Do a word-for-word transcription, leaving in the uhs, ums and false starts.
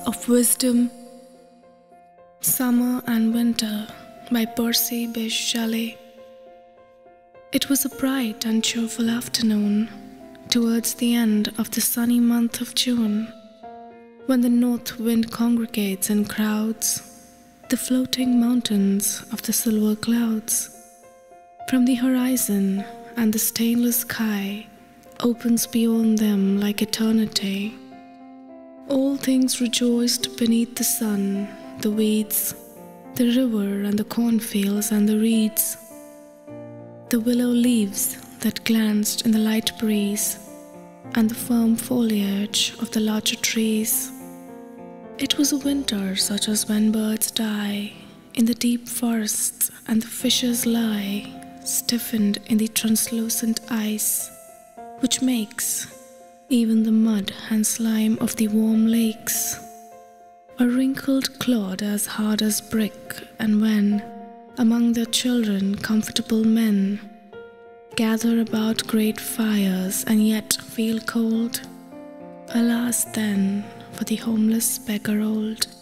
Pearls of Wisdom, Summer and Winter by Percy Bysshe Shelley. It was a bright and cheerful afternoon, towards the end of the sunny month of June, when the north wind congregates in crowds, the floating mountains of the silver clouds. From the horizon and the stainless sky opens beyond them like eternity. All things rejoiced beneath the sun, the weeds, the river and the cornfields and the reeds, the willow leaves that glanced in the light breeze, and the firm foliage of the larger trees. It was a winter such as when birds die in the deep forests and the fishes lie stiffened in the translucent ice, which makes even the mud and slime of the warm lakes a wrinkled clod as hard as brick, and when, among their children, comfortable men gather about great fires and yet feel cold, alas then for the homeless beggar old.